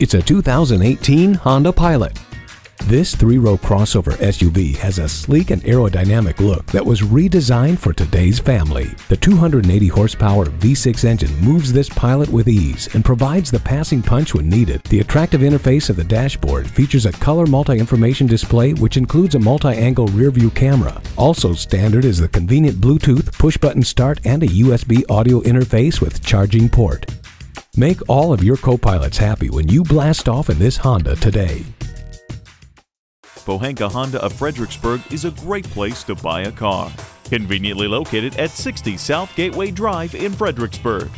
It's a 2018 Honda Pilot. This three-row crossover SUV has a sleek and aerodynamic look that was redesigned for today's family. The 280-horsepower V6 engine moves this Pilot with ease and provides the passing punch when needed. The attractive interface of the dashboard features a color multi-information display which includes a multi-angle rear-view camera. Also standard is the convenient Bluetooth, push-button start, and a USB audio interface with charging port. Make all of your co-pilots happy when you blast off in this Honda today. Pohanka Honda of Fredericksburg is a great place to buy a car. Conveniently located at 60 South Gateway Drive in Fredericksburg.